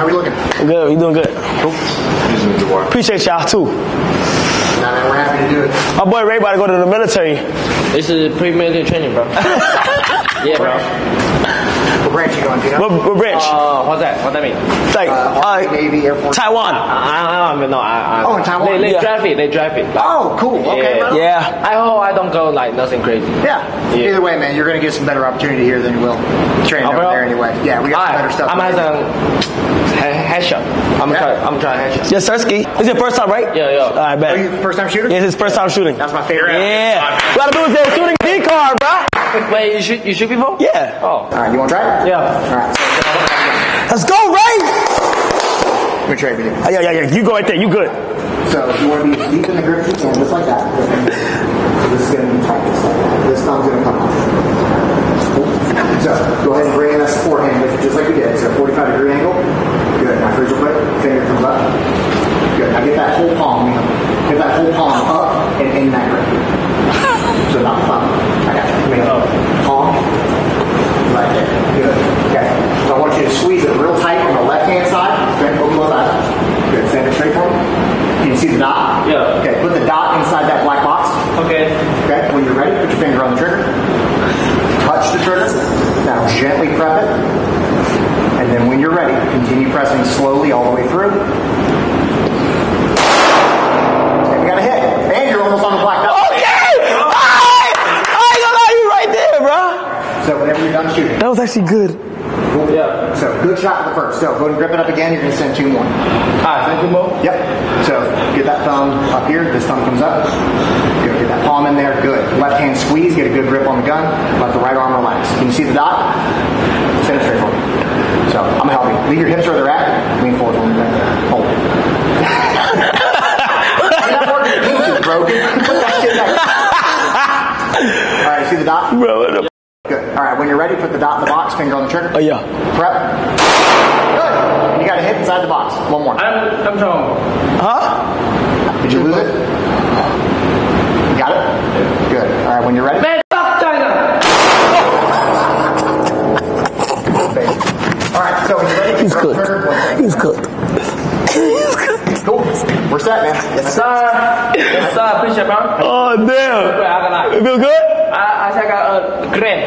How are we looking? Good. We doing good. Cool. Appreciate y'all too. Nah, man, we're happy to do it. My boy Ray about to go to the military. This is pre-military training, bro. Yeah, bro. What branch you going to? You know? What branch? What's that? What that mean? It's like Navy, Air Force. Taiwan. I don't even know. Oh, in Taiwan. They yeah. drive it. They drive it. Like, oh, cool. Okay, yeah. Bro. Yeah. I hope I don't go like nothing crazy. Yeah. Either way, man, you're gonna get some better opportunity here than you will training over there anyway. Yeah, we got some better stuff. I'm as headshot. I'm trying headshot. Yes, Sirski. This is your first time, right? Yeah. All right, bet. Are you first time shooter? Yes, it's first time shooting. That's my favorite. Yeah. Gotta do is shooting D card, bro. Wait, you shoot before? Yeah. Oh. All right, you want to try it? Yeah. All right. Let's go, Ray. Let me try it with you. Oh, yeah. You go right there. You good. So you want to be deep in the grip, you can, just like that. So this is going to be practice. This thumb's going to come off. So go ahead and bring in that support hand, just like we did. So 45 degree angle. Good. Now first you'll put finger comes up. Good. Now get that whole palm. Get that whole palm up and in that grip. So not thumb. I got you. Make a palm. Right there. Good. Okay. So I want you to squeeze it real tight on the left-hand side. Then open both eyes. Good. Stand straight for me. Can you see the dot? Yeah. Okay. Put the dot inside that black box. Okay. Okay. When you're ready, put your finger on the trigger. Touch the trigger. Now gently prep it. And then when you're ready, continue pressing slowly all the way through. And we got a hit. And you're almost on the black dot. So whenever you're done shooting. That was actually good. Cool. Yeah. So good shot for the first. So go and grip it up again. You're going to send 2 more. Alright, send 2 more? Yep. So get that thumb up here. This thumb comes up. Good. Get that palm in there. Good. Left hand squeeze. Get a good grip on the gun. Let the right arm relax. Can you see the dot? Send it straight forward. So I'm going to help you. Leave your hips where they're at. Lean forward. Hold it. It's broken. Alright, see the dot? Bro, good. All right, when you're ready, put the dot in the box, finger on the trigger. Oh, yeah. Prep. Good. You got to hit inside the box. 1 more. I'm throwing. Huh? Did you lose it? You got it? Good. All right, when you're ready. Man, fuck China! All right, so when you're ready. He's good. He's good. He's good. Cool. We're set, man. Yes, sir. Yes, sir. Appreciate it, bro. Oh, damn. You feel good? I got a grin.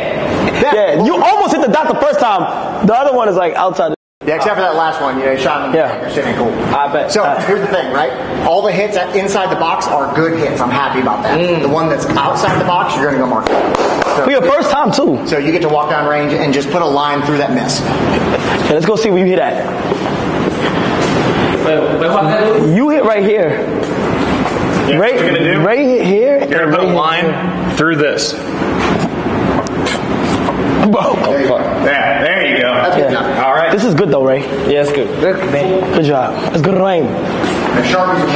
Yeah, you almost hit the dot the first time. The other one is like outside. Yeah, except for that last one. You know, you shot him. Yeah. Shit ain't cool. I bet. So here's the thing, right? All the hits inside the box are good hits. I'm happy about that. The one that's outside the box, you're going to go mark it. So, for your first time, too. So you get to walk down range and just put a line through that mess. Okay, let's go see where you hit at. You hit right here. Yeah, right, what gonna do? Right here. You're going to put a line through this. Whoa. There you go. Yeah, there you go. That's good. All right. This is good though, Ray. Yeah, it's good. Good job. It's good, Ray. As sharp as you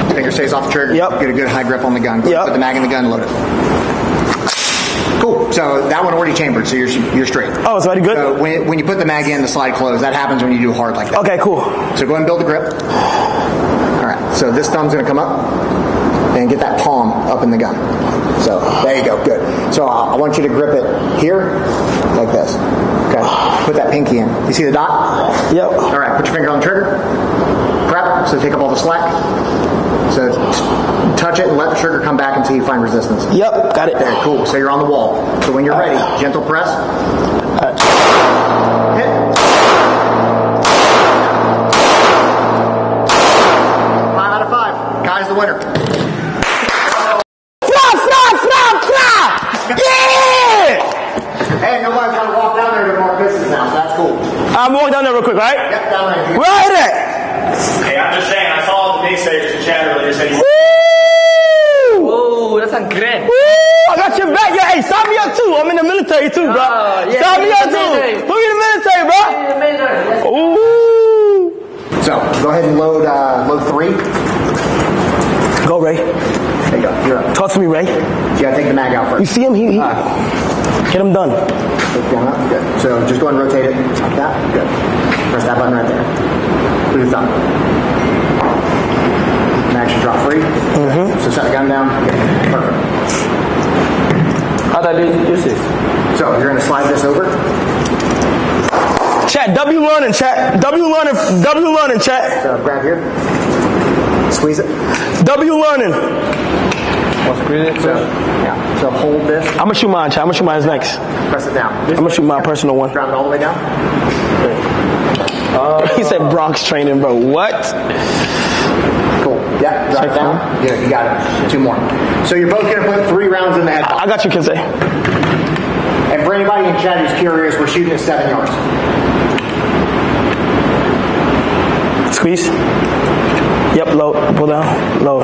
want to. Finger stays off the trigger. Yep. Get a good high grip on the gun. Yep. Put the mag in the gun. Load it. Cool. So that one already chambered, so you're straight. Oh, it's already good. So when you put the mag in, the slide closed. That happens when you do hard like that. Okay, cool. So go ahead and build the grip. So this thumb's going to come up and get that palm up in the gun. So there you go. Good. So I want you to grip it here like this. Okay. Put that pinky in. You see the dot? Yep. All right. Put your finger on the trigger. Prep. So take up all the slack. So touch it and let the trigger come back until you find resistance. Yep. Got it. Very cool. So you're on the wall. So when you're ready, gentle press. Winner. Snap! Yeah! Hey, nobody's gonna walk down there to mark business now, so that's cool. I'm walking down there real quick, right? Yep, down there. Where is it? Hey, I'm just saying, I saw the naysayers in chat earlier saying. Woo! That's a great. Woo! I got your back, yo. Hey, sign me up too. I'm in the military too, bro. Yeah, sign me up too. Who in the military, bro? In the military. Ooh! So go ahead and load load 3. Go, Ray. There you go. You're up. Talk to me, Ray. You gotta take the mag out first. You see him? Get him done. Good. So just go ahead and rotate it. Like that. Good. Press that button right there. Put your thumb. Mag should drop free. So set the gun down. Okay. Perfect. How'd I do this? So you're gonna slide this over. Chat, W1 London, chat. W London. W London, chat. So grab here. Squeeze it. W London. Well, squeeze it. So, yeah. So hold this. I'm gonna shoot mine, chat. I'm gonna shoot mine next. Press it down. This I'm gonna shoot my personal one. Drop it all the way down. He said Bronx training, bro. What? Cool. Yeah. Drop it down. Yeah, you got it. Two more. So you're both gonna put 3 rounds in the head. I got you, Kaysan. And for anybody in chat who's curious, we're shooting at 7 yards. Squeeze. Yep, low. Pull down. Low.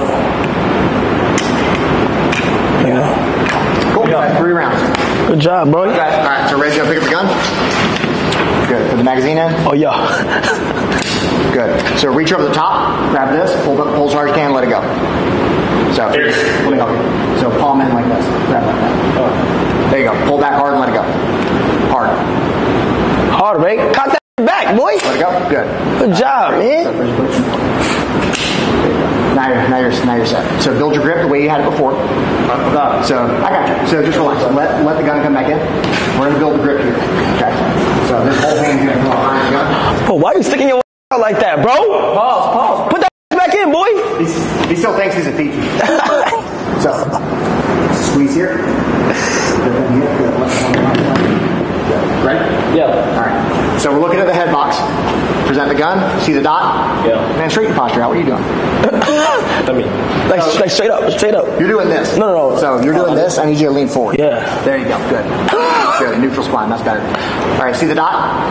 There you go. Cool. That's 3 rounds. Good job, bro. Okay. All right, so Reggie, pick up the gun. Good. Put the magazine in. Oh, yeah. Good. So reach over the top, grab this, pull charge can, let it go. So, let me go. So palm in like this. Grab like that. There you go. Pull back hard and let it go. Hard. Hard, right? Cut that back, boy. Let it go. Good. Good job, man. So push. Now you're set. So build your grip the way you had it before. So I got you. So just relax. Let the gun come back in. We're gonna build the grip here. Okay. So this whole thing is gonna come behind the gun. Bro, why are you sticking your out like that, bro? Pause. Put that back in, boy. He still thinks he's a thief. So. Squeeze here. Right? Yeah. All right. So we're looking at the head box. Present the gun. See the dot? Yeah. Man, straighten posture out. What are you doing? I mean, like straight up. Straight up. You're doing this. No. So you're doing this. I need you to lean forward. Yeah. There you go. Good. Neutral spine. That's better. All right. See the dot?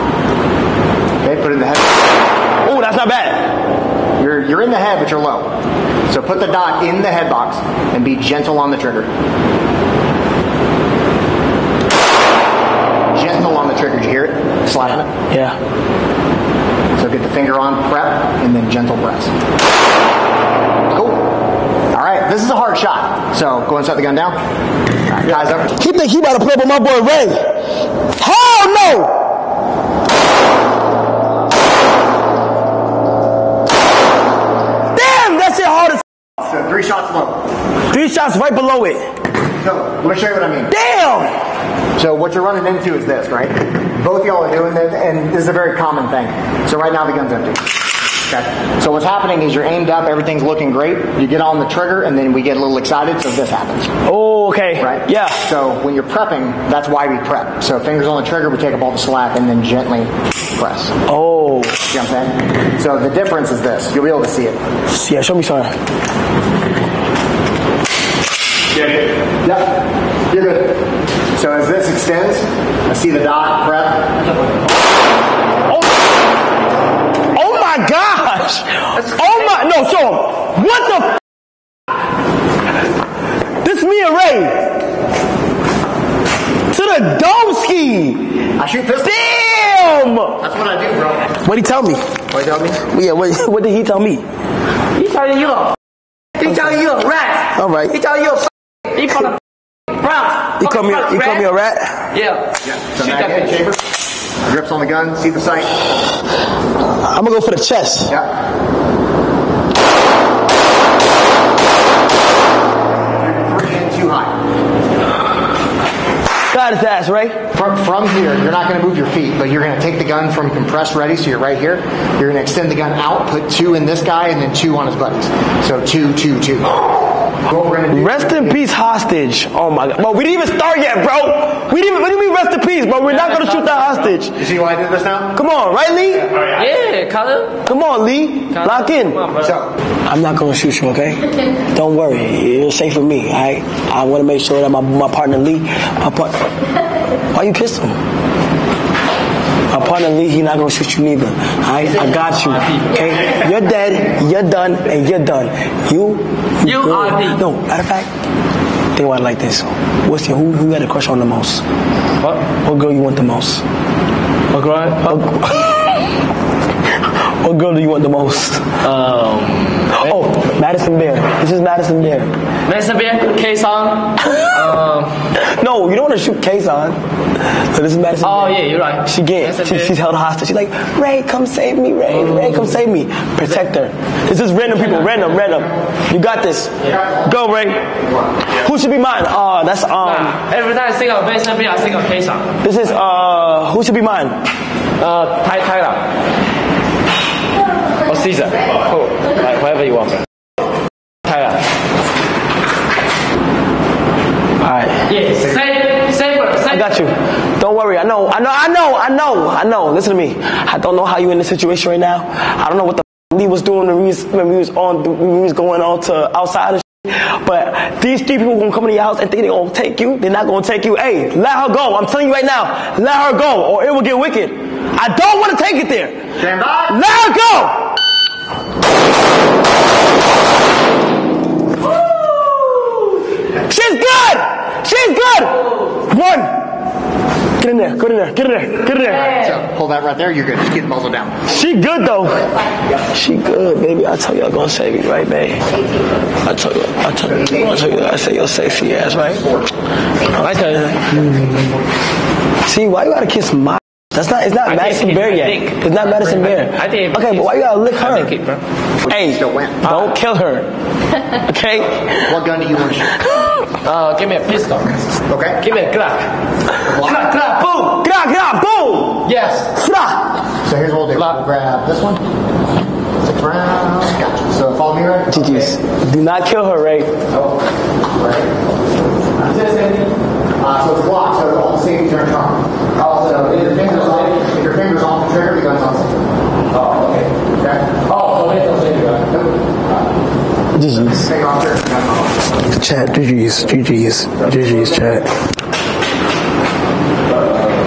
Okay. Put it in the head. Oh, that's not bad. You're in the head, but you're low. So put the dot in the head box and be gentle on the trigger. Gentle on the trigger. Did you hear it? Slide on it? Yeah. So get the finger on, prep, and then gentle press. Cool. All right. This is a hard shot. So go and set the gun down. All right, guys up. He think he about to play with my boy Ray. Hell no! Shots right below it. So, let me show you what I mean. Damn! So, what you're running into is this, right? Both y'all are doing this, and this is a very common thing. So, right now the gun's empty. Okay. So, what's happening is you're aimed up, everything's looking great, you get on the trigger, and then we get a little excited, so this happens. Oh, okay. Right? Yeah. So, when you're prepping, that's why we prep. So, fingers on the trigger, we take up all the slack, and then gently press. Oh. You know what I'm saying? So, the difference is this. You'll be able to see it. Yeah, show me something. Yep, you're good. So as this extends, I see the dot, prep. Oh my gosh! Oh my, no, so, what the f? This me and Ray. To the Domski. I shoot this. Damn! That's what I do, bro. What'd he tell me? What did he tell me? Yeah, what did he tell me? He told you a he told you a rat. All right. He told you a he from the Bronx. He called me a rat? Yeah. So shoot that head chamber. Grips on the gun. See the sight. I'm going to go for the chest. Yeah. You're 3 inches too high. Got his ass, right? From here, you're not going to move your feet, but you're going to take the gun from compressed ready, so you're right here. You're going to extend the gun out, put 2 in this guy, and then 2 on his buddies. So 2, 2, 2. Rest in peace, hostage. Oh my God. Bro, we didn't even start yet, bro. What do you mean rest in peace, bro? We're not going to shoot that hostage. You see why I did this now? Come on, right, Lee? Yeah, Colin. Come on, Lee. Colin. Lock in. I'm not going to shoot you, okay? Don't worry. It's safe for me, all right? I want to make sure that my partner, Lee, why you kissing him? My partner Lee, he's not gonna shoot you neither. I got you. Okay? You're dead, you're done, and you're done. You are dead. No, matter of fact, think about it like this. Who had a crush on the most? What girl you want the most? What girl? What girl do you want the most? Madison Beer. This is Madison Beer. Madison Beer, Kaysan. No, you don't want to shoot Kaysan. So this is Madison Beer. Yeah, you're right. She's held hostage. She's like, Ray, come save me, Ray. Ray, come save me. Protect her. This is random people. Random. You got this. Yeah. Go, Ray. Yeah. Who should be mine? That's every time I sing of Madison Beer, I sing of Kaysan. This is who should be mine? Tai lah. Or Caesar. Cool. Like whatever you want. Tai lah. Alright. Yeah, say first. I got you. Don't worry. I know. Listen to me. I don't know how you in this situation right now. I don't know what the Lee was doing when we was going on to outside and shit. But these three people gonna come to your house and think they gonna take you. They're not gonna take you. Hey, let her go. I'm telling you right now, let her go, or it will get wicked. I don't want to take it there. Stand by. Let her go. Woo. She's good. She's good. One. Get in there. Hold that right there. You're good. Just get muzzled down. She good though. She good, baby. I tell you, I'm gonna save you, right, babe? I tell you. I say your sexy ass, right? I tell you. See, why you gotta kiss my? It's not Madison Beer yet. It's not Madison Beer. Okay, but why you gotta lick her? Hey, don't kill her. Okay. What gun do you want to shoot? Give me a pistol. Okay. Give me a Glock. Glock, boom! Glock, boom! Yes. So here's what we'll do. We'll grab this one. Stick around. Gotcha. So follow me, Ray. Okay. Do not kill her, Ray. Oh, right. So it's blocked, so it's all the safety turned on. Also, if your finger's on the trigger, the gun's on safety. Oh, okay. Oh, so wait till safety gun. Nope. GG's. Chat, GG's, chat.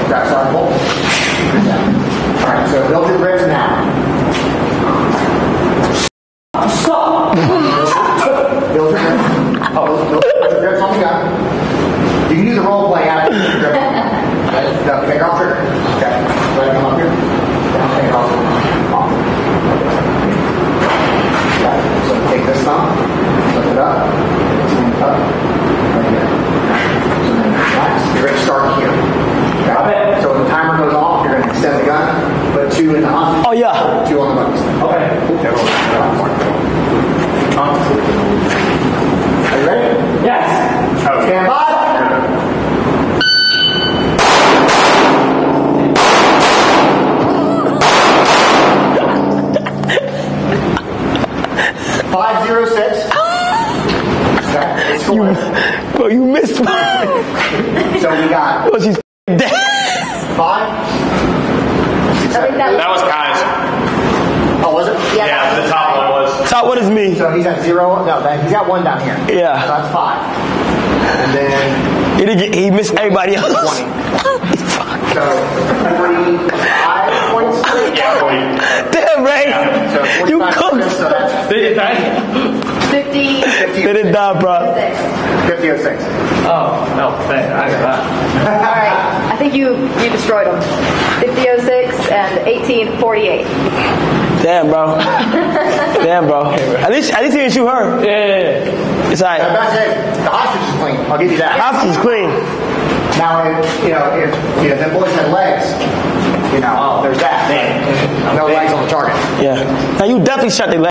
That's our goal. Alright, so they'll do ribs now. Stop! They'll do ribs on the gun. You can do the role play after you do the ribs. They'll take off trigger. Okay, let them up here. They'll take off trigger. Take this thumb, lift it up, and up, right here. So then relax. You're going to start here. Got it? So when the timer goes off, you're going to extend the gun, put two in the on. Oh, yeah. Two on the buttons. Okay. Are you ready? Yes. Okay. Stand by. Bro, you missed one. So we got. Well, she's dead. 5, 6, 7. That was Kai's. Oh, was it? Yeah, the top one was. Top one is me. So he's at 0. No, he's got 1 down here. Yeah. So that's 5. And then he missed everybody else. 20. Fuck. So 45 points. Yeah, 40. Damn, Ray. Yeah. So you cooked. So that's 50. They didn't die, bro. 50 or 6. Oh, no. I got that. All right. I think you destroyed them. 50-06 and 18-48. Damn, bro. At least he didn't shoot her. Yeah. It's all right. The hostage is clean. I'll give you that. Hostage is clean. Now, if the boys had legs, there's that. No legs on the target. Yeah. Now, you definitely shot their legs.